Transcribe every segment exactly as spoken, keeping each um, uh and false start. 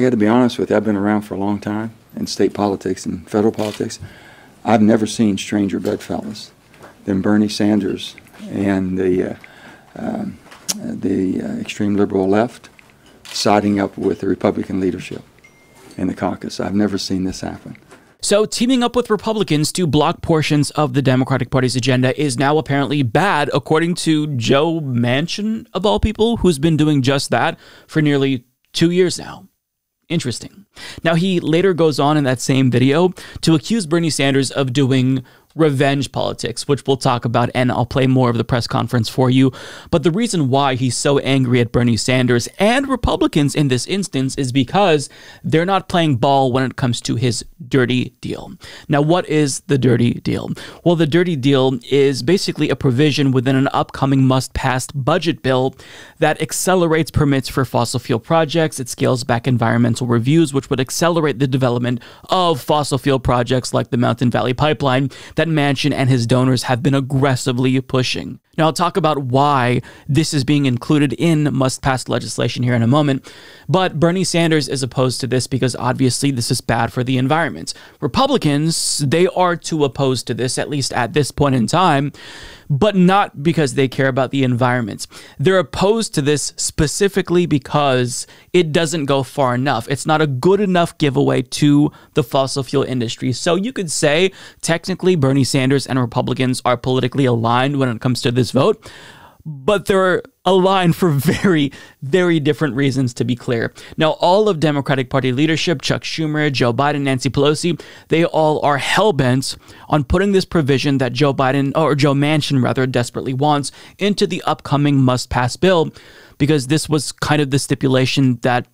I got to be honest with you, I've been around for a long time in state politics and federal politics. I've never seen stranger bedfellows than Bernie Sanders and the, uh, um, the uh, extreme liberal left siding up with the Republican leadership in the caucus. I've never seen this happen. So teaming up with Republicans to block portions of the Democratic Party's agenda is now apparently bad, according to Joe Manchin, of all people, who's been doing just that for nearly two years now. Interesting. Now, he later goes on in that same video to accuse Bernie Sanders of doing revenge politics, which we'll talk about, and I'll play more of the press conference for you. But the reason why he's so angry at Bernie Sanders and Republicans in this instance is because they're not playing ball when it comes to his dirty deal. Now, what is the dirty deal? Well, the dirty deal is basically a provision within an upcoming must-pass budget bill that accelerates permits for fossil fuel projects. It scales back environmental reviews, which would accelerate the development of fossil fuel projects like the Mountain Valley Pipeline that Manchin and his donors have been aggressively pushing. Now, I'll talk about why this is being included in must-pass legislation here in a moment, but Bernie Sanders is opposed to this because obviously this is bad for the environment. Republicans, they are too opposed to this, at least at this point in time, but not because they care about the environment. They're opposed to this specifically because it doesn't go far enough. It's not a good enough giveaway to the fossil fuel industry. So you could say, technically, Bernie Sanders and Republicans are politically aligned when it comes to this vote, but they're aligned for very, very different reasons, to be clear. Now, all of Democratic Party leadership, Chuck Schumer, Joe Biden, Nancy Pelosi, they all are hell-bent on putting this provision that Joe Biden, or Joe Manchin rather, desperately wants into the upcoming must-pass bill, because this was kind of the stipulation that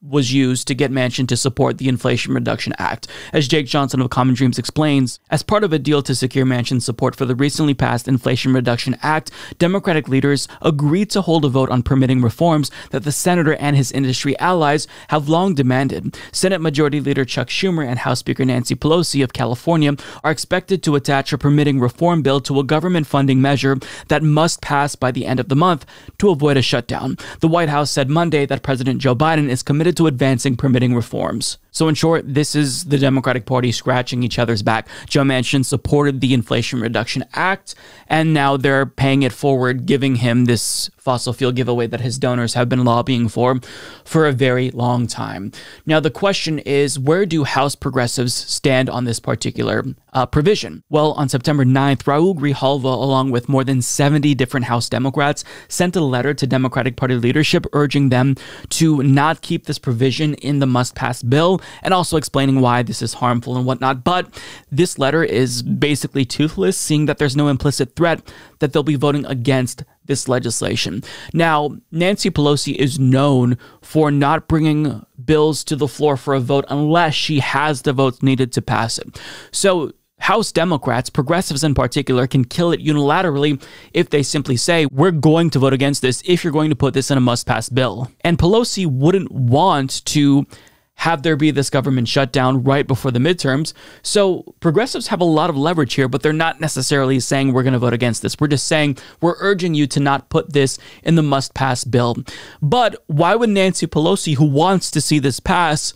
was used to get Manchin to support the Inflation Reduction Act. As Jake Johnson of Common Dreams explains, as part of a deal to secure Manchin's support for the recently passed Inflation Reduction Act, Democratic leaders agreed to hold a vote on permitting reforms that the senator and his industry allies have long demanded. Senate Majority Leader Chuck Schumer and House Speaker Nancy Pelosi of California are expected to attach a permitting reform bill to a government funding measure that must pass by the end of the month to avoid a shutdown. The White House said Monday that President Joe Biden is committed to advancing permitting reforms. So in short, this is the Democratic Party scratching each other's back. Joe Manchin supported the Inflation Reduction Act, and now they're paying it forward, giving him this fossil fuel giveaway that his donors have been lobbying for for a very long time. Now, the question is, where do House progressives stand on this particular uh, provision? Well, on September ninth, Raul Grijalva, along with more than seventy different House Democrats, sent a letter to Democratic Party leadership urging them to not keep this provision in the must-pass bill, and also explaining why this is harmful and whatnot. But this letter is basically toothless, seeing that there's no implicit threat that they'll be voting against this legislation. Now, Nancy Pelosi is known for not bringing bills to the floor for a vote unless she has the votes needed to pass it. So House Democrats, progressives in particular, can kill it unilaterally if they simply say, we're going to vote against this if you're going to put this in a must-pass bill. And Pelosi wouldn't want to have there be this government shutdown right before the midterms. So progressives have a lot of leverage here, but they're not necessarily saying we're going to vote against this. We're just saying we're urging you to not put this in the must-pass bill. But why would Nancy Pelosi, who wants to see this pass,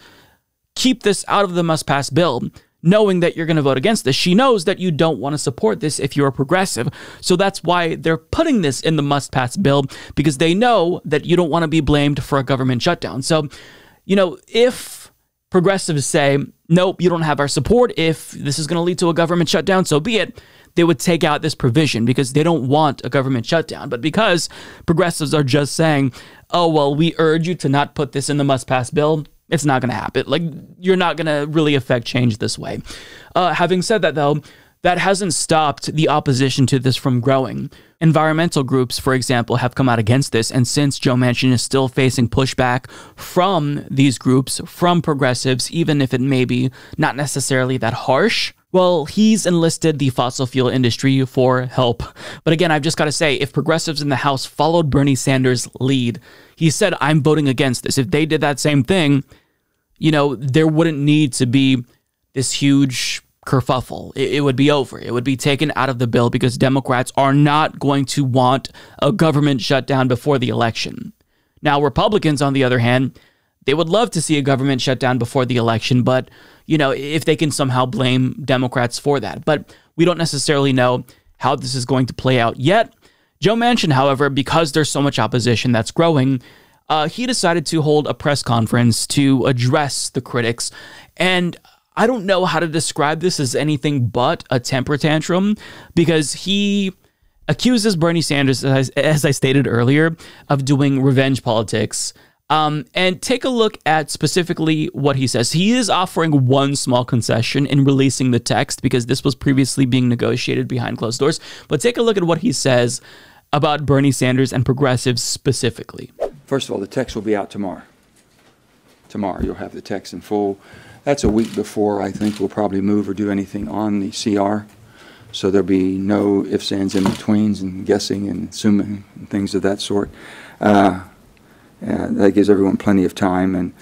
keep this out of the must-pass bill, knowing that you're going to vote against this? She knows that you don't want to support this if you're a progressive. So that's why they're putting this in the must-pass bill, because they know that you don't want to be blamed for a government shutdown. So, you know, if progressives say, nope, you don't have our support, if this is going to lead to a government shutdown, so be it, they would take out this provision because they don't want a government shutdown. But because progressives are just saying, oh, well, we urge you to not put this in the must-pass bill, it's not going to happen. Like, you're not going to really affect change this way. Uh, having said that, though, that hasn't stopped the opposition to this from growing. Environmental groups, for example, have come out against this. And since Joe Manchin is still facing pushback from these groups, from progressives, even if it may be not necessarily that harsh, well, he's enlisted the fossil fuel industry for help. But again, I've just got to say, if progressives in the House followed Bernie Sanders' lead, he said, I'm voting against this. If they did that same thing, you know, there wouldn't need to be this huge kerfuffle. It would be over. It would be taken out of the bill because Democrats are not going to want a government shutdown before the election. Now, Republicans, on the other hand, They would love to see a government shut down before the election, but, you know, if they can somehow blame Democrats for that. But we don't necessarily know how this is going to play out yet. Joe Manchin, however, because there's so much opposition that's growing, uh, he decided to hold a press conference to address the critics. And I don't know how to describe this as anything but a temper tantrum, because he accuses Bernie Sanders, as, as I stated earlier, of doing revenge politics. Um, and take a look at specifically what he says. He is offering one small concession in releasing the text, because this was previously being negotiated behind closed doors. But take a look at what he says about Bernie Sanders and progressives specifically. First of all, the text will be out tomorrow. Tomorrow you'll have the text in full. That's a week before I think we'll probably move or do anything on the C R. So there'll be no ifs, ands, in betweens, and guessing and assuming and things of that sort. Uh, Uh, that gives everyone plenty of time. And,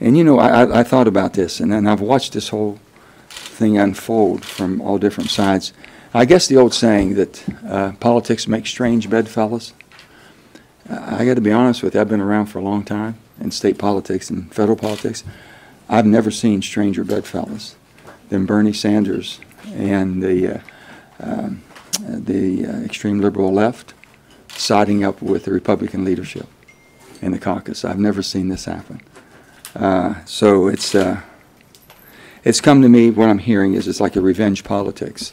and you know, I, I, I thought about this, and, and I've watched this whole thing unfold from all different sides. I guess the old saying that uh, politics makes strange bedfellows, I, I got to be honest with you, I've been around for a long time in state politics and federal politics. I've never seen stranger bedfellows than Bernie Sanders and the, uh, um, the uh, extreme liberal left siding up with the Republican leadership in the caucus. I've never seen this happen. Uh, so it's uh, it's come to me, what I'm hearing is it's like a revenge politics.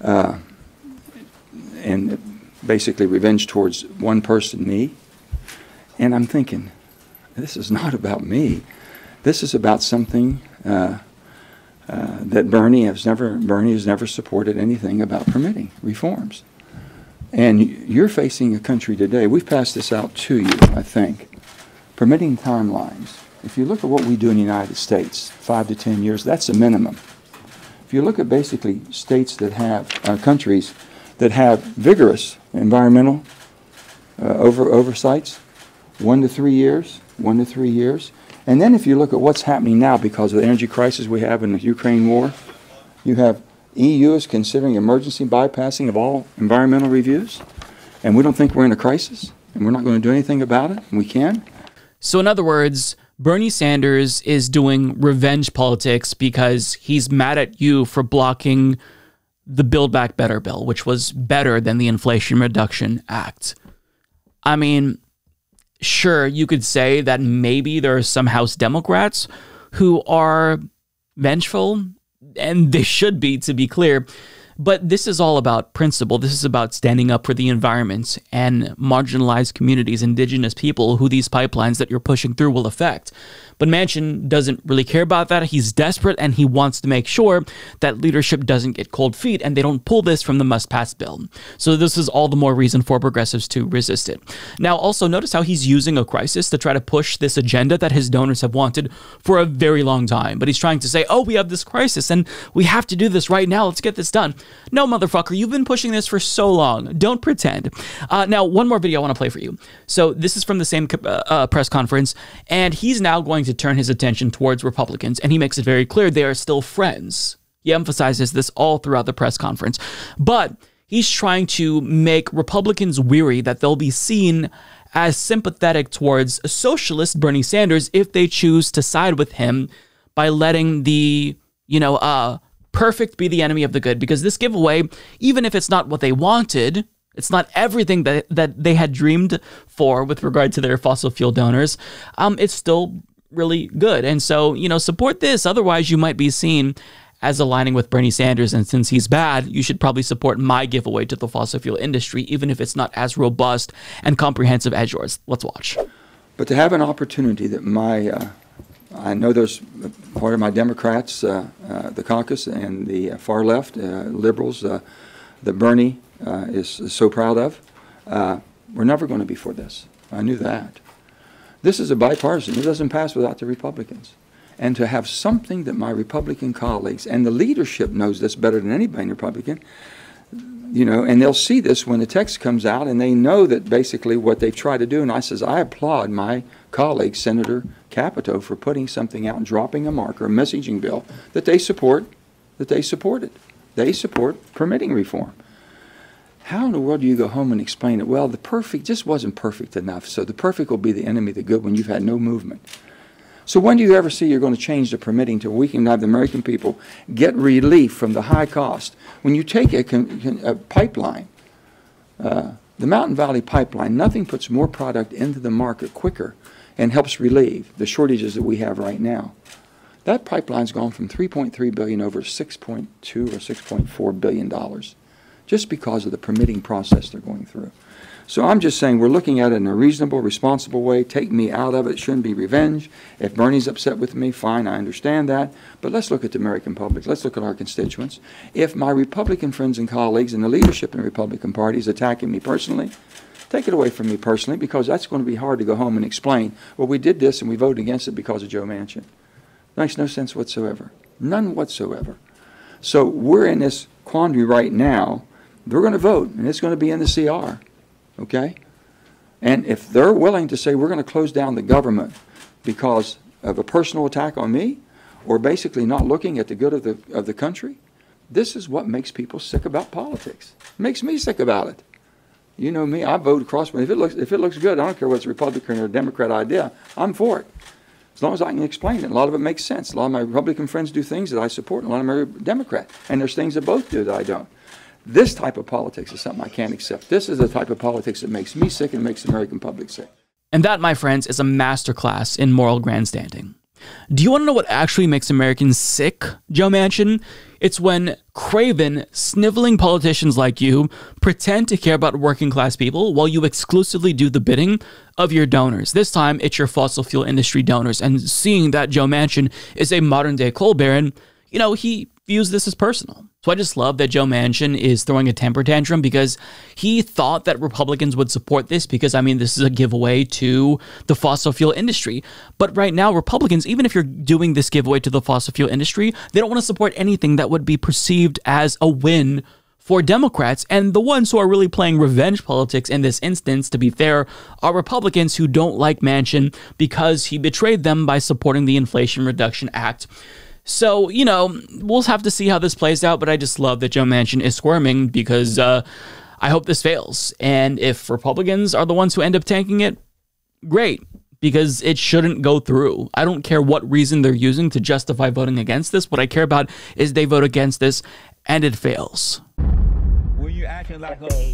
Uh, and basically revenge towards one person, me. And I'm thinking, this is not about me. This is about something uh, uh, that Bernie has never, Bernie has never supported anything about permitting reforms. And you're facing a country today, we've passed this out to you, I think, permitting timelines. If you look at what we do in the United States, five to ten years, that's a minimum. If you look at basically states that have, uh, countries that have vigorous environmental uh, over oversights, one to three years, one to three years. And then if you look at what's happening now because of the energy crisis we have in the Ukraine war, you have E U is considering emergency bypassing of all environmental reviews, and we don't think we're in a crisis, and we're not going to do anything about it, and we can. So in other words, Bernie Sanders is doing revenge politics because he's mad at you for blocking the Build Back Better bill, which was better than the Inflation Reduction Act. I mean, sure, you could say that maybe there are some House Democrats who are vengeful, and they should be, to be clear. But this is all about principle. This is about standing up for the environment and marginalized communities, indigenous people who these pipelines that you're pushing through will affect. But Manchin doesn't really care about that. He's desperate, and he wants to make sure that leadership doesn't get cold feet and they don't pull this from the must-pass bill. So this is all the more reason for progressives to resist it. Now, also notice how he's using a crisis to try to push this agenda that his donors have wanted for a very long time. But he's trying to say, oh, we have this crisis and we have to do this right now. Let's get this done. No, motherfucker, you've been pushing this for so long. Don't pretend. Uh, now, one more video I want to play for you. So this is from the same uh, uh, press conference, and he's now going to turn his attention towards Republicans, and he makes it very clear they are still friends. He emphasizes this all throughout the press conference. But he's trying to make Republicans weary that they'll be seen as sympathetic towards socialist Bernie Sanders if they choose to side with him by letting the, you know, uh, perfect be the enemy of the good, because this giveaway, even if it's not what they wanted, it's not everything that, that they had dreamed for with regard to their fossil fuel donors, um, it's still really good. And so, you know, support this. Otherwise, you might be seen as aligning with Bernie Sanders. And since he's bad, you should probably support my giveaway to the fossil fuel industry, even if it's not as robust and comprehensive as yours. Let's watch. But to have an opportunity that my... Uh I know there's part of my Democrats, uh, uh, the caucus, and the far left, uh, liberals, uh, that Bernie uh, is, is so proud of. Uh, we're never going to be for this. I knew that. This is a bipartisan. It doesn't pass without the Republicans. And to have something that my Republican colleagues, and the leadership knows this better than anybody in Republican, you know, and they'll see this when the text comes out, and they know that basically what they try to do. And I says, I applaud my colleague, Senator Capito, for putting something out and dropping a marker, a messaging bill that they support, that they supported. They support permitting reform. How in the world do you go home and explain it? Well, the perfect just wasn't perfect enough, so the perfect will be the enemy of the good when you've had no movement. So when do you ever see you're going to change the permitting to we can have the American people get relief from the high cost? When you take a, con a pipeline, uh, the Mountain Valley Pipeline, nothing puts more product into the market quicker and helps relieve the shortages that we have right now. That pipeline's gone from three point three billion dollars over six point two or six point four billion dollars just because of the permitting process they're going through. So I'm just saying we're looking at it in a reasonable, responsible way. Take me out of it. It shouldn't be revenge. If Bernie's upset with me, fine, I understand that. But let's look at the American public. Let's look at our constituents. If my Republican friends and colleagues and the leadership in the Republican Party is attacking me personally, take it away from me personally, because that's going to be hard to go home and explain, well, we did this and we voted against it because of Joe Manchin. Makes no sense whatsoever. None whatsoever. So we're in this quandary right now. They're going to vote, and it's going to be in the C R. Okay? And if they're willing to say we're going to close down the government because of a personal attack on me or basically not looking at the good of the, of the country, this is what makes people sick about politics. It makes me sick about it. You know me, I vote across. If it looks, if it looks good, I don't care whether it's a Republican or a Democrat idea, I'm for it. As long as I can explain it. A lot of it makes sense. A lot of my Republican friends do things that I support, and a lot of them are Democrat. And there's things that both do that I don't. This type of politics is something I can't accept. This is the type of politics that makes me sick and makes the American public sick. And that, my friends, is a masterclass in moral grandstanding. Do you want to know what actually makes Americans sick, Joe Manchin? It's when craven, sniveling politicians like you pretend to care about working class people while you exclusively do the bidding of your donors. This time, it's your fossil fuel industry donors. And seeing that Joe Manchin is a modern-day coal baron, you know, he views this as personal. So I just love that Joe Manchin is throwing a temper tantrum because he thought that Republicans would support this because, I mean, this is a giveaway to the fossil fuel industry. But right now, Republicans, even if you're doing this giveaway to the fossil fuel industry, they don't want to support anything that would be perceived as a win for Democrats. And the ones who are really playing revenge politics in this instance, to be fair, are Republicans who don't like Manchin because he betrayed them by supporting the Inflation Reduction Act. So, you know, we'll have to see how this plays out, but I just love that Joe Manchin is squirming because uh, I hope this fails. And if Republicans are the ones who end up tanking it, great, because it shouldn't go through. I don't care what reason they're using to justify voting against this. What I care about is they vote against this and it fails. Were you acting like a...